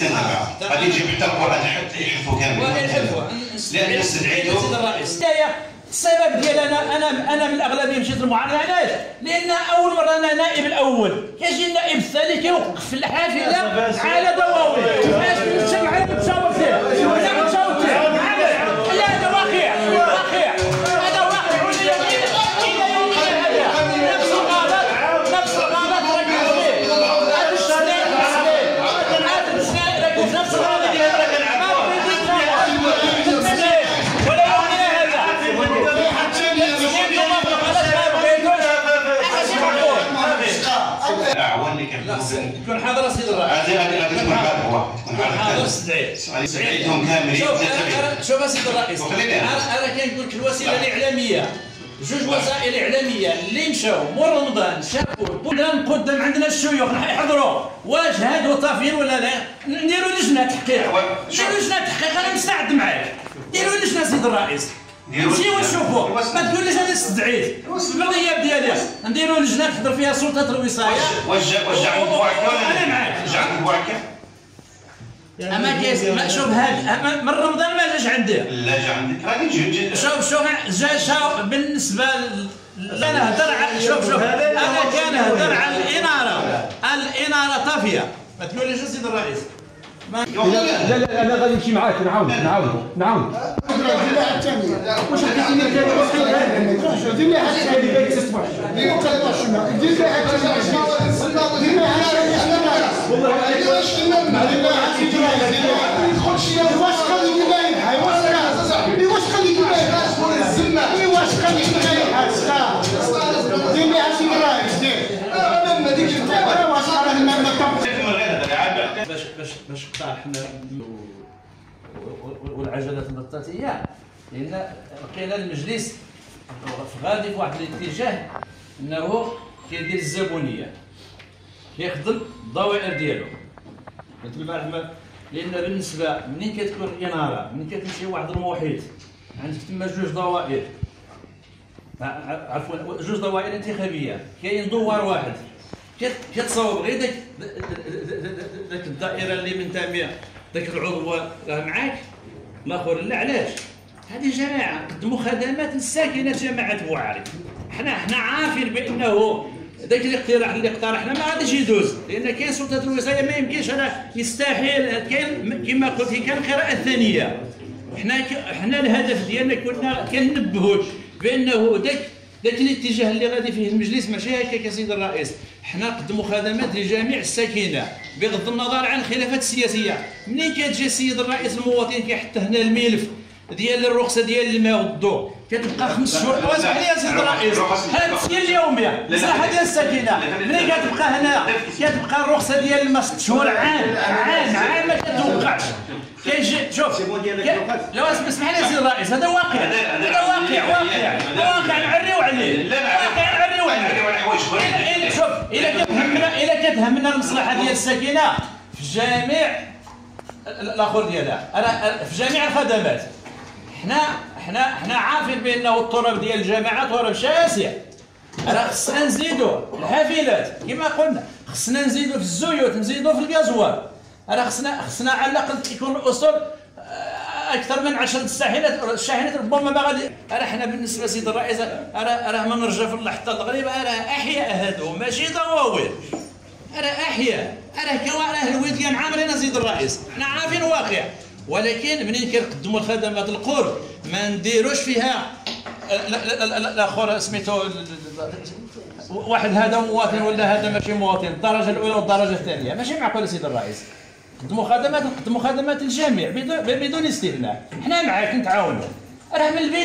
تنتبع غادي نجيب حتى القران حتى يحفوا كامل لا نستدعيو سيدي الرئيس. السبب ديال انا من الاغلبيه مشيت للمعارضه. علاش؟ لان اول مره انا نائب الاول، كيجي النائب الثاني كيوقف في الحافله على ضوابط باش نجتمع على نتصاوب فيه ولا نتصاوب فيه. علاش؟ هذا واقع، واقع، هذا واقع ولينا الى يومنا هذا نفس الغلط، نفس الغلط راكب فيه. هذا الشهرين هذا الشهرين راكب في نفس الغلط. كون حاضر سيدي الرئيس. غادي هو كون حاضر السعيد سعيدهم كاملين. شوف سيدي الرئيس، انا كنقول لك الوسيله الاعلاميه جوج وسائل اعلاميه اللي مشاو مور رمضان شافوا ولا نقدم عندنا الشيوخ يحضروا واش هادو طافيين ولا لا. نديروا لجنه تحقيق، نديروا لجنه تحقيق، انا مستعد معاك. ديروا لجنه سيدي الرئيس، نمشيو نشوفو. ما تقوليش انا استدعيت الغياب ديالي. نديرو لجنه تحضر فيها سلطات الوصايه. واش جعلوا بوعكا ولا معاك؟ جعلوا بوعكا اما كيسمع. شوف هذا من رمضان ما جاش عندي. لا جا عندك، راه نجي. شوف جا بالنسبه لا نهضر على شوف انا كنهضر على الاناره. الاناره طافيه. ما تقوليش سيدي الرئيس. لا لا انا غادي نمشي معاك. نعاود واش غادي دير لي واحد دير لي حاجه هذه باغي تصبح دير لي باش قطاع حنا والعجلات نطات اياه. لان لقينا المجلس غادي فواحد الاتجاه انه كيدير الزبونيه، كيخدم الضوائر ديالو. مثل ما لان بالنسبه منين كتكون الاناره، منين كتمشي واحد المحيط عندك تما جوج ضوائر، عفوا جوج ضوائر انتخابيه، كاين دوار واحد كتصاوب غير داك الدائره اللي منتمي داك العضو راه معاك الاخر. لا علاش؟ هذه جماعه قدموا خدمات للساكنه، جماعه بوعري. حنا عارفين بانه ذاك الاقتراح اللي اقترحنا ما غاديش يدوز، لان كاين سلطه الوصايه ما يمكنش. انا يستحيل. كاين كما قلت لك القراءه الثانيه. حنا الهدف ديالنا كنا كننبهوك بانه ذاك الاتجاه اللي غادي فيه المجلس ماشي هكاك يا سيدي الرئيس. حنا نقدموا خدمات لجميع الساكنه بغض النظر عن الخلافات السياسيه. منين كتجي السيد الرئيس المواطن كيحط هنا الملف ديال الرخصه ديال الماء والضوء، كتبقى 5 شهور. واسمح لي يا سيد الرئيس، هذا الشيء اليوميه الصحه ديال الساكنه منين كتبقى هنا كتبقى الرخصه ديال الماء 6 شهور. عام ما كتوقعش. كيجي شوف لو اسمح لي يا سيد الرئيس، هذا واقع، هذا واقع نعريو عليه، واقع نعريو عليه. شوف الا كتهمنا المصلحه ديال الساكنه في جميع الاخر ديالها، انا في جميع الخدمات. حنا عارفين بانه الطرب ديال الجماعه طرب شاسع. راه خصنا نزيدو الحافلات كما قلنا، خصنا نزيدو في الزيوت، نزيدو في الغازوال. راه خصنا على الاقل تكون الاصول اكثر من 10 الشاحنات ربما ما غادي. راه حنا بالنسبه لسيدي الرئيس راه ما نرجع في حتى تقريبا. راه احياء هادو ماشي ضواوي، راه احياء، راه الوديان عامرين سيدي الرئيس. حنا عارفين الواقع، ولكن منين كنقدموا الخدمات القرب ما نديروش فيها الاخر سميتو واحد هذا مواطن ولا هذا ماشي مواطن، الدرجه الاولى والدرجه الثانيه. ماشي معقول سيدي الرئيس. قدموا خدمات للجميع بدون استثناء. حنا معاك نتعاونوا. راه من البدايه